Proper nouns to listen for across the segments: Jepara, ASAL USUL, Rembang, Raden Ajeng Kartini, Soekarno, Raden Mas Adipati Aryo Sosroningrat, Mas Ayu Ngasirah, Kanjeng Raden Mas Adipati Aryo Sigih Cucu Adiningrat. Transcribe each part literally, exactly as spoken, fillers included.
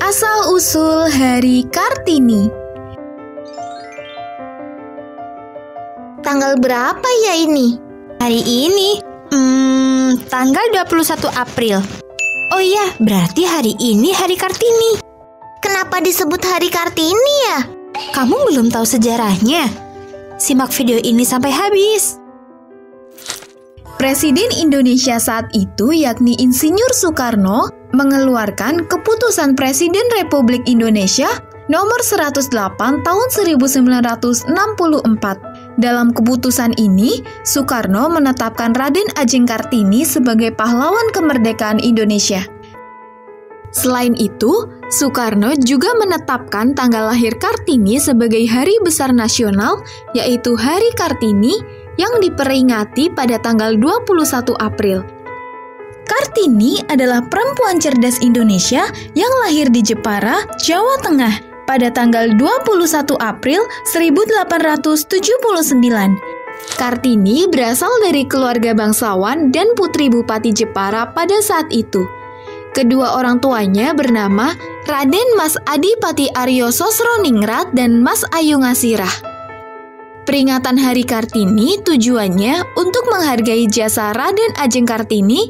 Asal usul Hari Kartini. Tanggal berapa ya ini? Hari ini? Hmm, tanggal dua puluh satu April. Oh iya, berarti hari ini Hari Kartini. Kenapa disebut Hari Kartini ya? Kamu belum tahu sejarahnya? Simak video ini sampai habis. Presiden Indonesia saat itu yakni Insinyur Soekarno mengeluarkan Keputusan Presiden Republik Indonesia Nomor seratus delapan Tahun seribu sembilan ratus enam puluh empat. Dalam keputusan ini, Soekarno menetapkan Raden Ajeng Kartini sebagai pahlawan kemerdekaan Indonesia. Selain itu, Soekarno juga menetapkan tanggal lahir Kartini sebagai hari besar nasional, yaitu Hari Kartini, yang diperingati pada tanggal dua puluh satu April. Kartini adalah perempuan cerdas Indonesia yang lahir di Jepara, Jawa Tengah pada tanggal dua puluh satu April seribu delapan ratus tujuh puluh sembilan. Kartini berasal dari keluarga bangsawan dan putri Bupati Jepara pada saat itu. Kedua orang tuanya bernama Raden Mas Adipati Aryo Sosroningrat dan Mas Ayu Ngasirah. Peringatan Hari Kartini tujuannya untuk menghargai jasa Raden Ajeng Kartini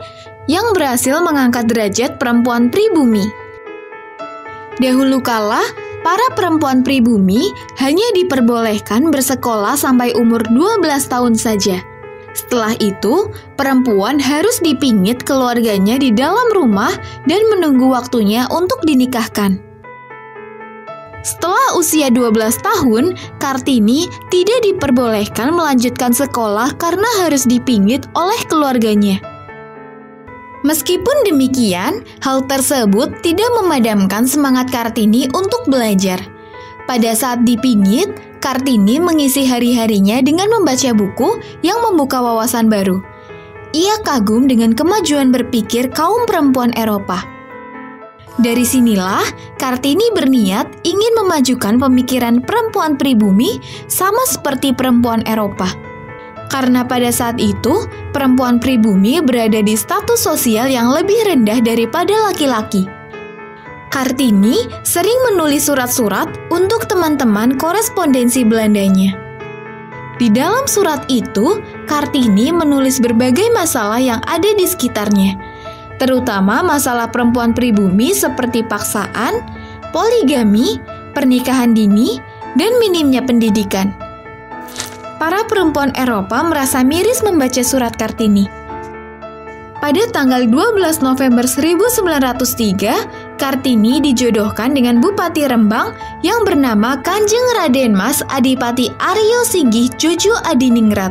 yang berhasil mengangkat derajat perempuan pribumi. Dahulu kala, para perempuan pribumi hanya diperbolehkan bersekolah sampai umur dua belas tahun saja. Setelah itu, perempuan harus dipingit keluarganya di dalam rumah dan menunggu waktunya untuk dinikahkan. Setelah usia dua belas tahun, Kartini tidak diperbolehkan melanjutkan sekolah karena harus dipingit oleh keluarganya. Meskipun demikian, hal tersebut tidak memadamkan semangat Kartini untuk belajar. Pada saat dipingit, Kartini mengisi hari-harinya dengan membaca buku yang membuka wawasan baru. Ia kagum dengan kemajuan berpikir kaum perempuan Eropa. Dari sinilah, Kartini berniat ingin memajukan pemikiran perempuan pribumi sama seperti perempuan Eropa. Karena pada saat itu, perempuan pribumi berada di status sosial yang lebih rendah daripada laki-laki. Kartini sering menulis surat-surat untuk teman-teman korespondensi Belandanya. Di dalam surat itu, Kartini menulis berbagai masalah yang ada di sekitarnya, terutama masalah perempuan pribumi seperti paksaan, poligami, pernikahan dini, dan minimnya pendidikan. Para perempuan Eropa merasa miris membaca surat Kartini. Pada tanggal dua belas November seribu sembilan ratus tiga, Kartini dijodohkan dengan Bupati Rembang yang bernama Kanjeng Raden Mas Adipati Aryo Sigih Cucu Adiningrat.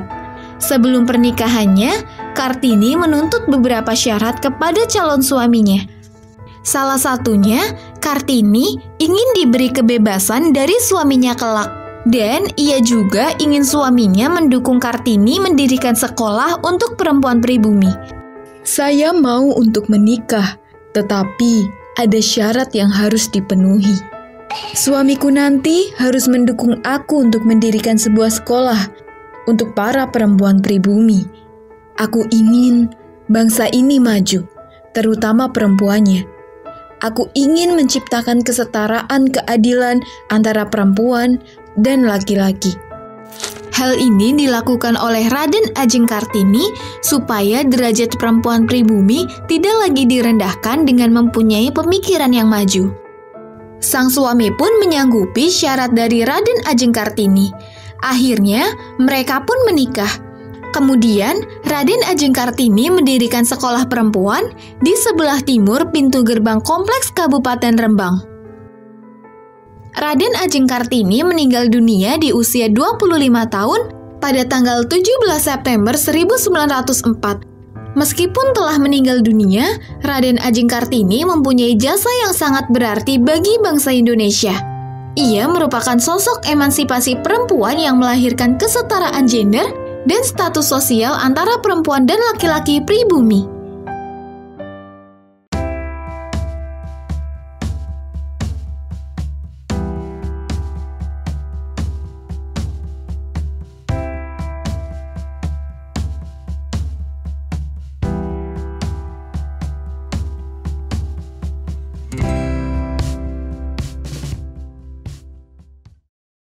Sebelum pernikahannya, Kartini menuntut beberapa syarat kepada calon suaminya. Salah satunya, Kartini ingin diberi kebebasan dari suaminya kelak, dan ia juga ingin suaminya mendukung Kartini mendirikan sekolah untuk perempuan pribumi. Saya mau untuk menikah, tetapi ada syarat yang harus dipenuhi. Suamiku nanti harus mendukung aku untuk mendirikan sebuah sekolah untuk para perempuan pribumi. Aku ingin bangsa ini maju, terutama perempuannya. Aku ingin menciptakan kesetaraan keadilan antara perempuan dan laki-laki. Hal ini dilakukan oleh Raden Ajeng Kartini supaya derajat perempuan pribumi tidak lagi direndahkan dengan mempunyai pemikiran yang maju. Sang suami pun menyanggupi syarat dari Raden Ajeng Kartini. Akhirnya, mereka pun menikah. Kemudian, Raden Ajeng Kartini mendirikan sekolah perempuan di sebelah timur pintu gerbang kompleks Kabupaten Rembang. Raden Ajeng Kartini meninggal dunia di usia dua puluh lima tahun pada tanggal tujuh belas September seribu sembilan ratus empat. Meskipun telah meninggal dunia, Raden Ajeng Kartini mempunyai jasa yang sangat berarti bagi bangsa Indonesia. Ia merupakan sosok emansipasi perempuan yang melahirkan kesetaraan gender dan status sosial antara perempuan dan laki-laki pribumi.